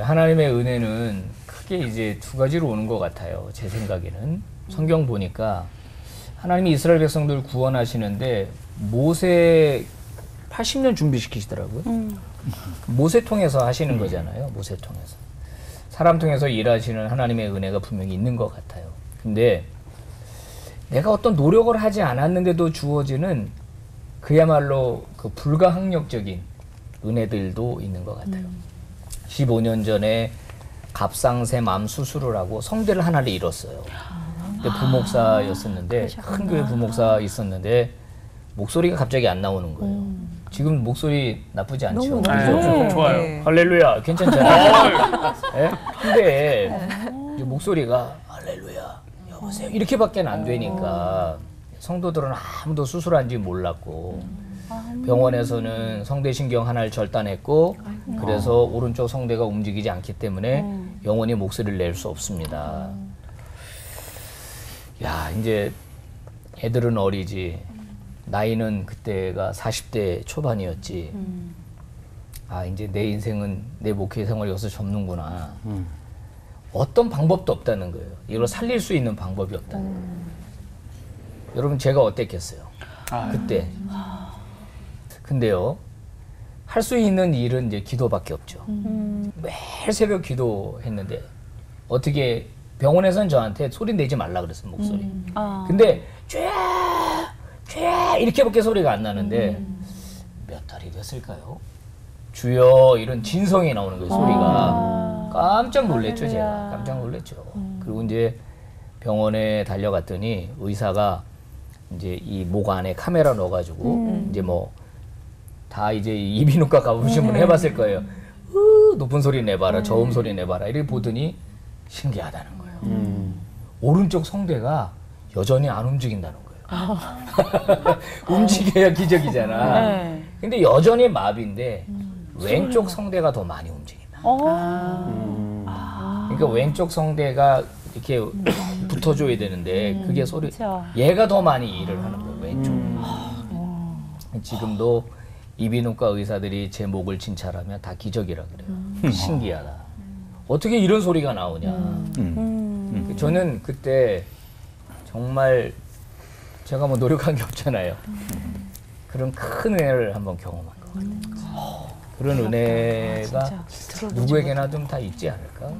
하나님의 은혜는 크게 이제 두 가지로 오는 것 같아요. 제 생각에는 성경 보니까 하나님이 이스라엘 백성들을 구원하시는데 모세 80년 준비시키시더라고요. 모세 통해서 하시는 거잖아요. 모세 통해서. 사람 통해서 일하시는 하나님의 은혜가 분명히 있는 것 같아요. 근데 내가 어떤 노력을 하지 않았는데도 주어지는 그야말로 그 불가항력적인 은혜들도 있는 것 같아요. 15년 전에 갑상샘 암 수술을 하고 성대를 하나를 잃었어요. 그때 부목사였었는데, 큰 교회 부목사 있었는데 목소리가 갑자기 안 나오는 거예요. 지금 목소리 나쁘지 않죠? 네. 좋아요. 네. 할렐루야, 괜찮잖아요. 네? 근데 이제 목소리가 할렐루야, 여보세요 이렇게밖에 안 되니까 성도들은 아무도 수술한지 몰랐고 병원에서는 성대신경 하나를 절단했고 그래서 오른쪽 성대가 움직이지 않기 때문에 영원히 목소리를 낼 수 없습니다. 야, 이제 애들은 어리지 나이는 그때가 40대 초반이었지. 아, 이제 내 인생은 내 목회 생활이 여기서 접는구나. 어떤 방법도 없다는 거예요. 이걸 살릴 수 있는 방법이 없다는 거예요. 여러분, 제가 어땠겠어요? 아, 그때. 근데요, 할 수 있는 일은 이제 기도밖에 없죠. 매일 새벽 기도했는데, 어떻게 병원에서는 저한테 소리 내지 말라 그랬어요, 목소리. 근데 쫙 이렇게밖에 소리가 안 나는데 몇 달이 됐을까요? 주여, 이런 진성이 나오는 거예요, 소리가. 깜짝 놀랐죠, 제가. 깜짝 놀랐죠. 그리고 이제 병원에 달려갔더니 의사가 이제 이 목 안에 카메라 넣어가지고 이제 뭐 다 이제 이비인후과 가보신 분 해봤을 거예요. 높은 소리 내봐라, 저음 소리 내봐라 이렇게 보더니 신기하다는 거예요. 오른쪽 성대가 여전히 안 움직인다는 거예요. 움직여야 기적이잖아. 네. 근데 여전히 마비인데 왼쪽 성대가 더 많이 움직인다. 그러니까 왼쪽 성대가 이렇게 붙어줘야 되는데 그게 소리, 그쵸. 얘가 더 많이 일을 하는 거예요, 왼쪽. 지금도 이비인후과 의사들이 제 목을 진찰하면 다 기적이라 그래요. 신기하다. 어떻게 이런 소리가 나오냐. 저는 그때 정말 제가 뭐 노력한 게 없잖아요. 그런 큰 은혜를 한번 경험한 것 같아요. 그런 은혜가 진짜 누구에게나 좀 다 있지 않을까.